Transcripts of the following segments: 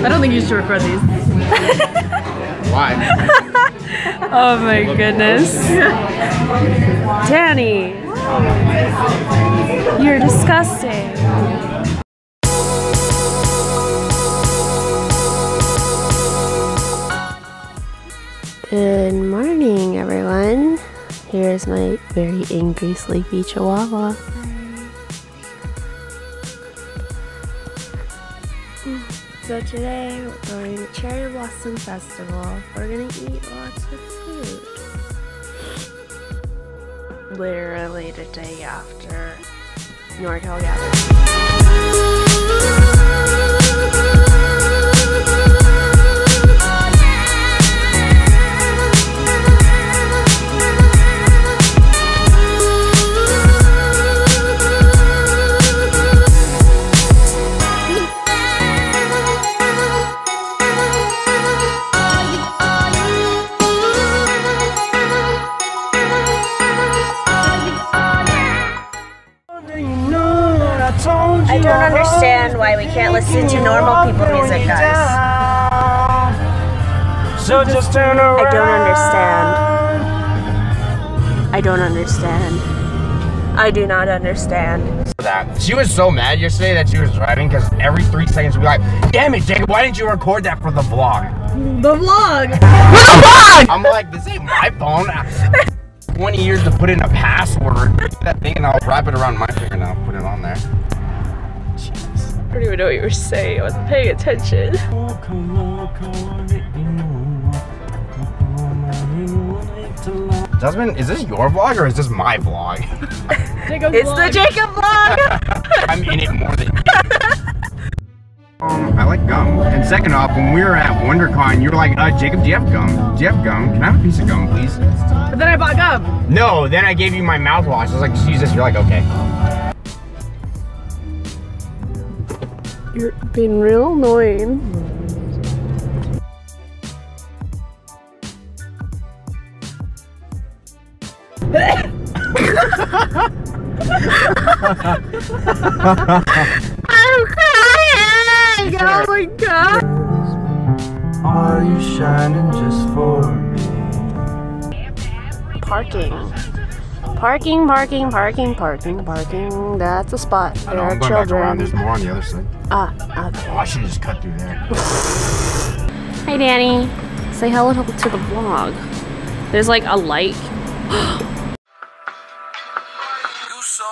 I don't think you should record these. Why? Oh my goodness. Danny, you're disgusting. Good morning, everyone. Here is my very angry, sleepy chihuahua. So today we're going to Cherry Blossom Festival. We're gonna eat lots of food. Literally the day after Nortel Gathering. I don't understand why we can't listen to normal people music, guys. So just turn around. I don't understand. I don't understand. I do not understand. She was so mad yesterday that she was driving because every 3 seconds we'd be like, damn it, Jacob, why didn't you record that for the vlog? The vlog! For the vlog! I'm like, this ain't my phone. 20 years to put in a password. That thing, and I'll wrap it around my finger now, put it on there. Jeez. I don't even know what you were saying. I wasn't paying attention. Jasmine, is this your vlog or is this my vlog? It's vlog. The Jacob vlog! I'm in it more than you. I like gum. And second off, when we were at WonderCon, you were like, Jacob, do you have gum? Do you have gum? Can I have a piece of gum, please? But then I bought gum. No, then I gave you my mouthwash. I was like, use this. You're like, okay. You're being real annoying. I'm crying. Oh my god. Are you shining just for me? Parking. That's a spot. There are children. There's more on the other side. Ah, okay. Oh, I should just cut through there. Hi, Danny. Say hello to the vlog. There's like a light. You so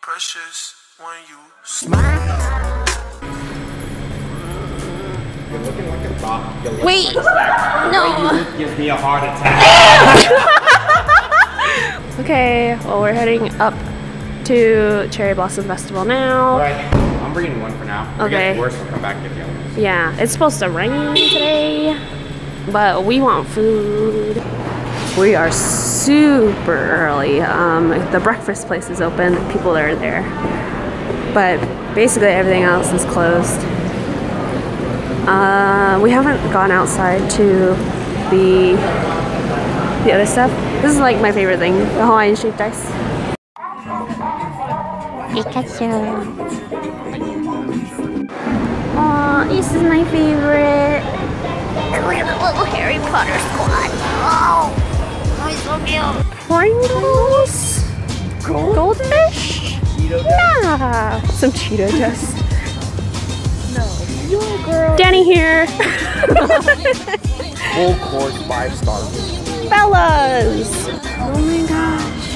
precious when you smile. You're looking like a bop. Wait. No. You give me a heart attack. Okay, well, we're heading up to Cherry Blossom Festival now. Right, I'm bringing one for now. Okay. If it gets worse, we'll come back and get the other ones. Yeah, it's supposed to rain today, but we want food. We are super early. The breakfast place is open, people are there. But basically everything else is closed. We haven't gone outside to the other stuff. This is like my favorite thing, the Hawaiian shaved ice. Pikachu. Aww, this is my favorite. And look at the little Harry Potter squad. Oh, he's so cute. Pringles? Goldfish? Yeah. Some Cheeto dust. No. Your girl. Danny here. Full course 5-star. Fellas! Oh my gosh.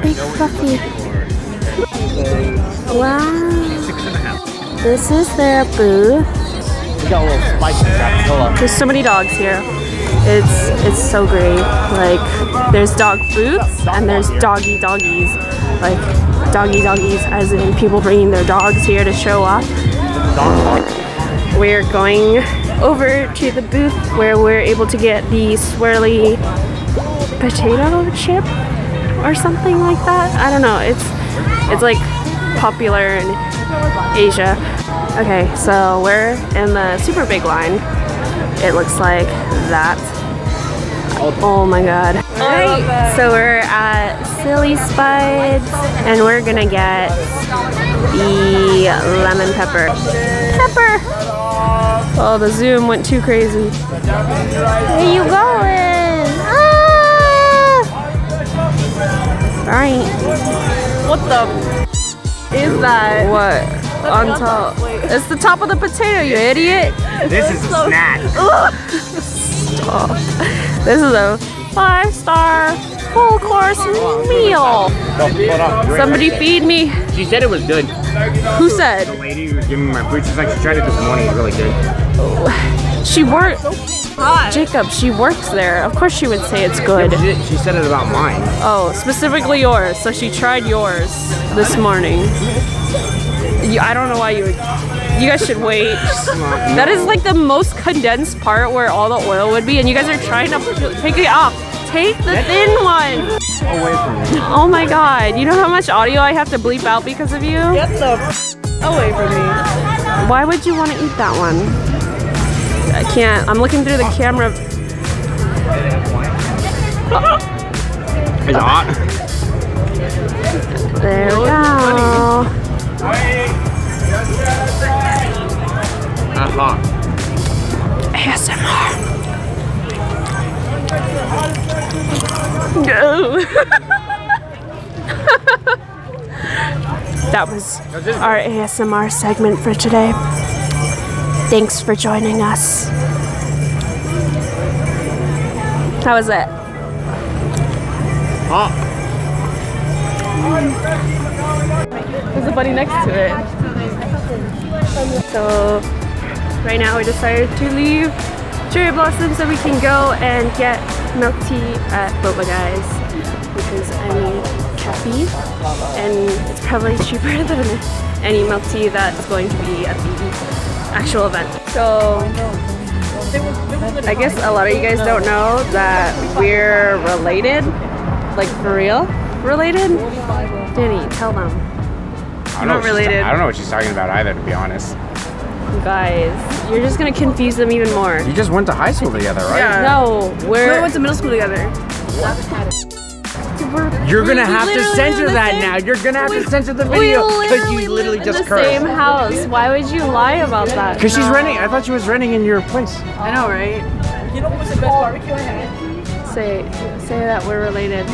Big puppy. Wow. This is their booth. We got a little spicy. There's so many dogs here. It's so great. Like, there's dog booths and there's doggy doggies. Like, doggy doggies as in people bringing their dogs here to show off. We're going over to the booth where we're able to get the swirly potato chip or something like that. I don't know, it's like popular in Asia. Okay, so we're in the super big line. It looks like that. Oh my god. Alright, so we're at Silly Spuds and we're gonna get the lemon pepper. Oh, the zoom went too crazy. Where you going? Ah! Alright. What the is that? What? On top. It's the top of the potato, you idiot. This is a snack. Stop. This is a 5-star full course meal. Somebody feed me. She said it was good. Who said? The lady who was giving me my food. She's like, she tried it this morning. It's really good. She worked. Jacob, she works there. Of course she would say it's good. Yeah, she said it about mine. Oh, specifically yours. So she tried yours this morning. I don't know why you would. You guys should wait. That is like the most condensed part where all the oil would be, and you guys are trying to pick it off. Take the thin one away from me. Oh my god, you know how much audio I have to bleep out because of you? Get the away from me. Why would you want to eat that one? I can't. I'm looking through the camera. It's hot. There we go. That's hot. ASMR. No. That was our ASMR segment for today. Thanks for joining us. How was it? Hot. There's a bunny next to it. So right now we decided to leave Cherry Blossom so we can go and get milk tea at Boba Guys because I need caffeine and it's probably cheaper than any milk tea that's going to be at the actual event. So I guess a lot of you guys don't know that we're related, like for real. Related? Danny, tell them. I'm not related. I don't know what she's talking about either, to be honest. You guys, you're just gonna confuse them even more. You just went to high school together, right? Yeah. No, we went to middle school together. What? You're gonna have to censor that now. You're gonna have to censor the video because you literally just cursed. Same house. Why would you lie about that? Because she's renting. I thought she was renting in your place. I know, right? You know what was the best barbecue I had? Say that we're related.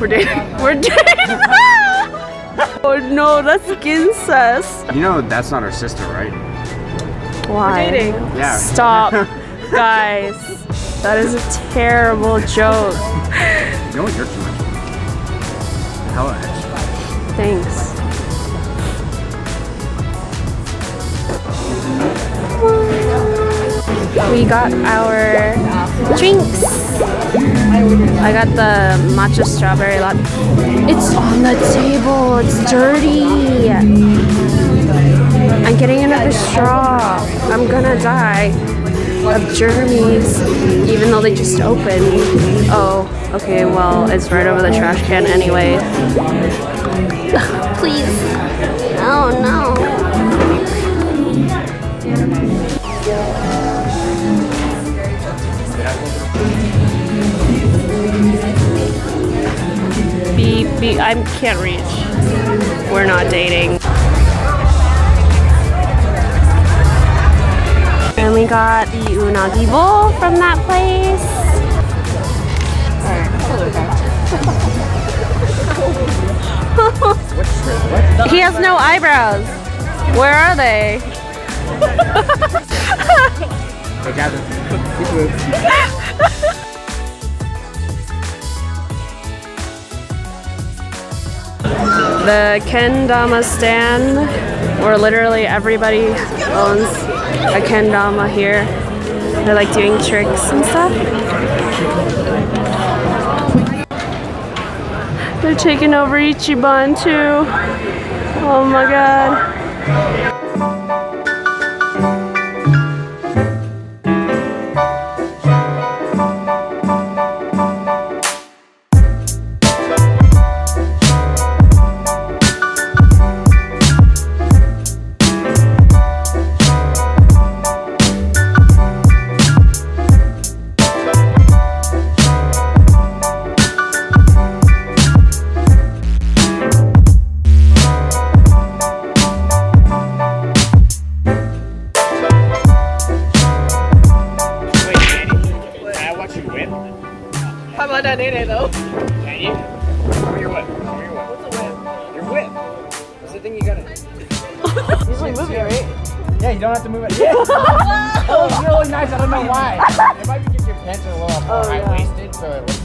We're dating. We're dating. Oh no, that's incest. You know that's not her sister, right? Why? We're dating. Yeah. Stop, guys. That is a terrible joke. You know what? You're too much. Hella extra. Thanks. We got our drinks. I got the matcha strawberry latte. It's on the table. It's dirty. I'm getting another straw. I'm gonna die of germs, even though they just opened. Oh, okay. Well, it's right over the trash can anyway. Please. Oh no. I can't reach. We're not dating. And we got the unagi bowl from that place. He has no eyebrows. Where are they? Hey, Jasmine. The kendama stand, where literally everybody owns a kendama here. They're like doing tricks and stuff. They're taking over Ichiban too. Oh my god. whip. Can't you? Show me your whip. Show me your whip. What's a whip? Your whip. What's the thing you gotta... You don't move it, right? Yeah, you don't have to move it. Yeah. That looks really nice. I don't know why. It might be because your pants are a little high-waisted, so it looks...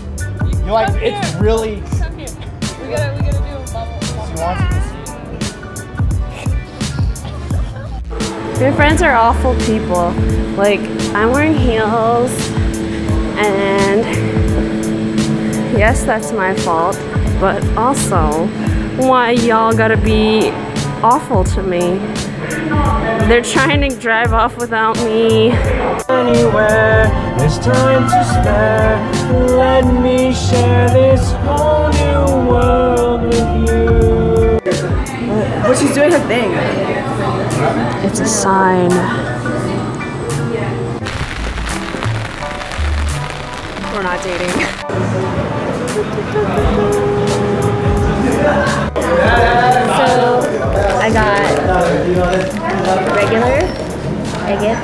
You're like, it's here. Really... Come here. We gotta do a bubble. She wants to see. My friends are awful people. Like, I'm wearing heels, and... Yes, that's my fault, but also, why y'all gotta be awful to me? They're trying to drive off without me. Anywhere, there's time to spare. Let me share this whole new world with you. Well, she's doing her thing. It's a sign. We're not dating. So, I got regular, I guess,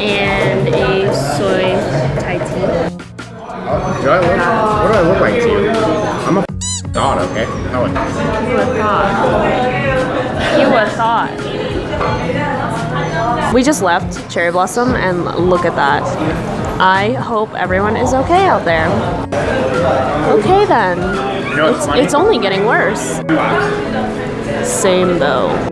and a soy Thai tea. What do I look like to you? I'm a thought, okay? How would you a thought. You a thought. We just left Cherry Blossom, and look at that. I hope everyone is okay out there. Okay then. You know, it's only getting worse. Same though.